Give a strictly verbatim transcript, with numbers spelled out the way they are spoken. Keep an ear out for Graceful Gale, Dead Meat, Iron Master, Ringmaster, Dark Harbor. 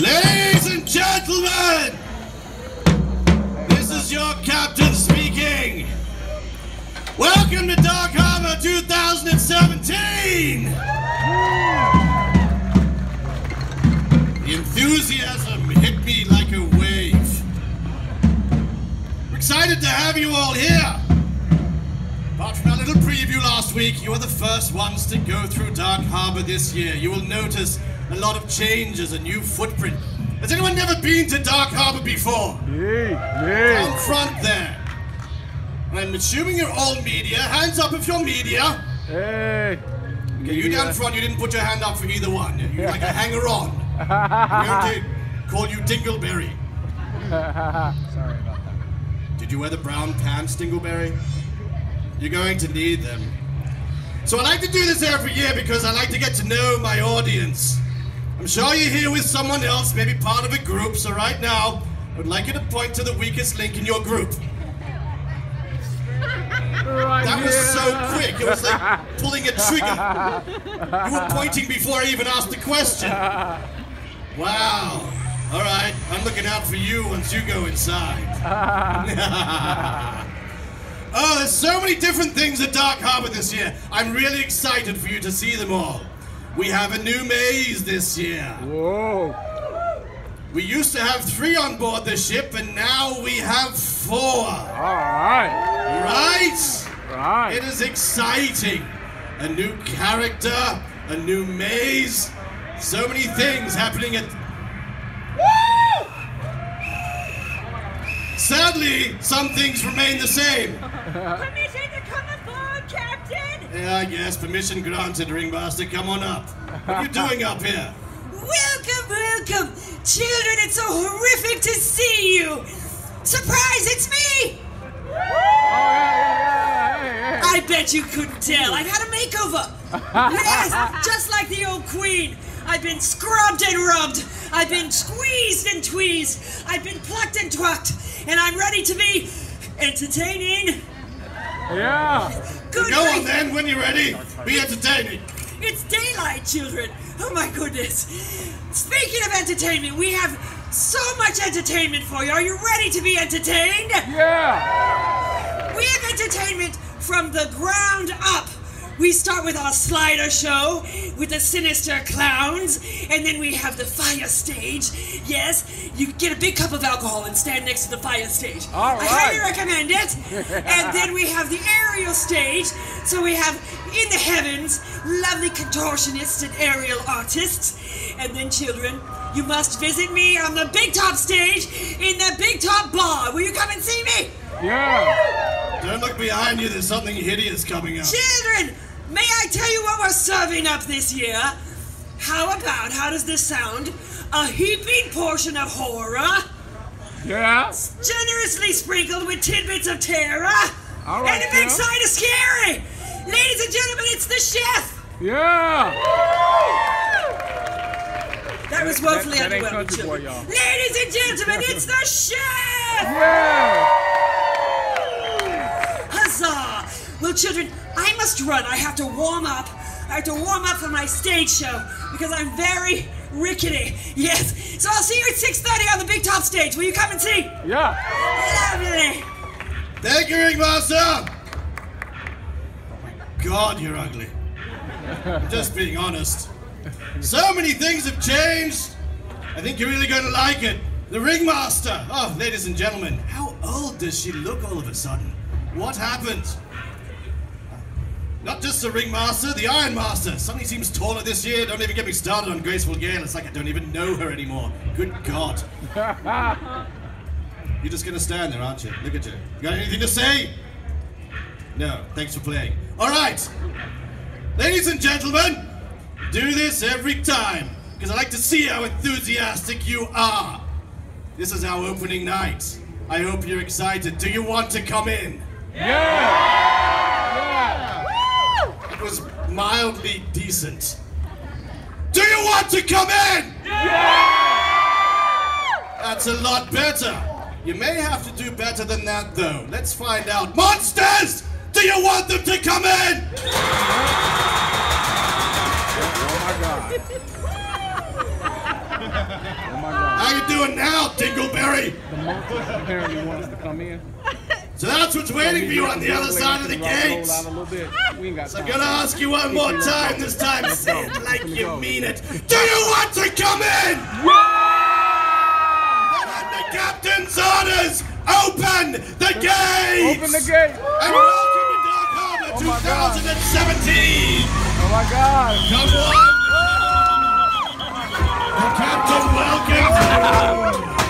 Ladies and gentlemen, this is your captain speaking. Welcome to Dark Harbor twenty seventeen! The enthusiasm hit me like a wave. We're excited to have you all here. Apart from our little preview last week, you are the first ones to go through Dark Harbor this year. You will notice a lot of changes, a new footprint. Has anyone never been to Dark Harbor before? Yeah, yeah. Down front there. I'm assuming you're all media. Hands up if you're media. Hey. Okay, you down front, you didn't put your hand up for either one. You're like a hanger-on. We're going to call you Dingleberry. Sorry about that. Did you wear the brown pants, Dingleberry? You're going to need them. So I like to do this every year because I like to get to know my audience. I'm sure you're here with someone else, maybe part of a group, so right now, I would like you to point to the weakest link in your group. Right that here. Was so quick, it was like pulling a trigger. You were pointing before I even asked the question. Wow. All right, I'm looking out for you once you go inside. Oh, there's so many different things at Dark Harbor this year. I'm really excited for you to see them all. We have a new maze this year. Whoa. We used to have three on board the ship, and now we have four. All right. Right? Right. It is exciting. A new character, a new maze. So many things happening at... Woo! Sadly, some things remain the same. Permission to come aboard, Captain? Yeah, yes, permission granted, Ringmaster. Come on up. What are you doing up here? Welcome, welcome. Children, it's so horrific to see you. Surprise, it's me! I bet you couldn't tell. I've had a makeover. Yes, just like the old queen. I've been scrubbed and rubbed. I've been squeezed and tweezed. I've been plucked and twacked. And I'm ready to be entertaining. Yeah. Good Go on then, when you're ready. Be entertaining. It's daylight, children. Oh my goodness. Speaking of entertainment, we have so much entertainment for you. Are you ready to be entertained? Yeah. We have entertainment from the ground up. We start with our slider show with the sinister clowns, and then we have the fire stage. Yes, you get a big cup of alcohol and stand next to the fire stage. All right. I highly recommend it. And then we have the aerial stage. So we have in the heavens, lovely contortionists and aerial artists. And then children, you must visit me on the big top stage in the big top bar. Will you come and see me? Yeah. Don't look behind you, there's something hideous coming up. Children, may I tell you what we're serving up this year? How about, how does this sound? A heaping portion of horror. Yeah. Generously sprinkled with tidbits of terror. All right, and a big yeah. side of scary. Ladies and gentlemen, it's the chef. Yeah. That was woefully underwhelming, children. Ladies and gentlemen, it's the chef. Yeah. Well, children, I must run. I have to warm up. I have to warm up for my stage show because I'm very rickety. Yes. So I'll see you at six thirty on the big top stage. Will you come and see? Yeah. Lovely. Thank you, Ringmaster. Oh, my God, you're ugly. I'm just being honest. So many things have changed. I think you're really going to like it. The Ringmaster. Oh, ladies and gentlemen, how old does she look all of a sudden? What happened? Not just the Ringmaster, the Iron Master. Suddenly seems taller this year. Don't even get me started on Graceful Gale. It's like I don't even know her anymore. Good God. You're just going to stand there, aren't you? Look at you. You got anything to say? No, thanks for playing. All right. Ladies and gentlemen, do this every time because I like to see how enthusiastic you are. This is our opening night. I hope you're excited. Do you want to come in? Yeah! Yeah. Yeah. It was mildly decent. Do you want to come in? Yeah! That's a lot better. You may have to do better than that, though. Let's find out. Monsters! Do you want them to come in? Oh, my God. How you doing now, Dingleberry? The monster apparently wants to come in. So that's what's waiting for you on the other side of the gates. So I'm gonna ask you one more time this time. Say it like you mean it. Do you want to come in? The captain's orders. Open the gates. Open the gate. And welcome to Dark Harbor twenty seventeen. Oh my God. Come on. The captain welcomes you.